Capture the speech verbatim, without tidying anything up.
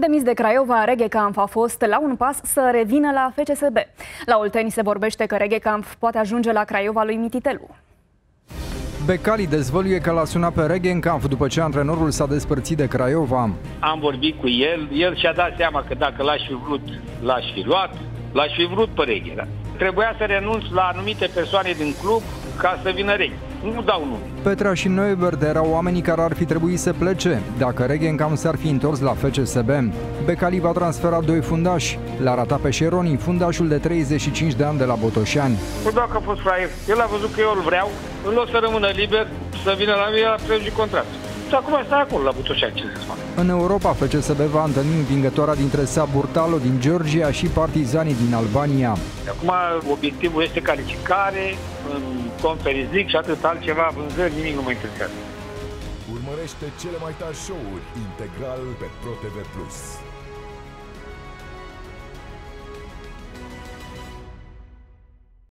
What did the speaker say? Demis de Craiova, Reghecampf a fost la un pas să revină la F C S B. La Olteni se vorbește că Reghecampf poate ajunge la Craiova lui Mititelu. Becali dezvăluie că l-a sunat pe Reghecampf după ce antrenorul s-a despărțit de Craiova. Am vorbit cu el, el și-a dat seama că dacă l-aș fi vrut, l-aș fi luat, l-aș fi vrut pe Reghe. Da? Trebuia să renunț la anumite persoane din club ca să vină Reghe. Nu dau nume. Petra și Neuber erau oamenii care ar fi trebuit să plece dacă Reghecampf s-ar fi întors la F C S B. Becali va transfera doi fundași. L-a ratat pe Sheroni, fundașul de treizeci și cinci de ani de la Botoșani. Păi dacă a fost fraier, el a văzut că eu îl vreau, în loc să rămână liber, să vină la mine, a prelungit contractul. Acum stai acolo la Botoșani, ce să fac. În Europa, F C S B va întâlni învingătoarea dintre Saburtalo din Georgia și partizanii din Albania. Acum obiectivul este calificare în Conference Liga și atât, altceva, vânzări, nimic nu mă interesează. Urmărește cele mai tari show-uri integral pe Pro T V plus.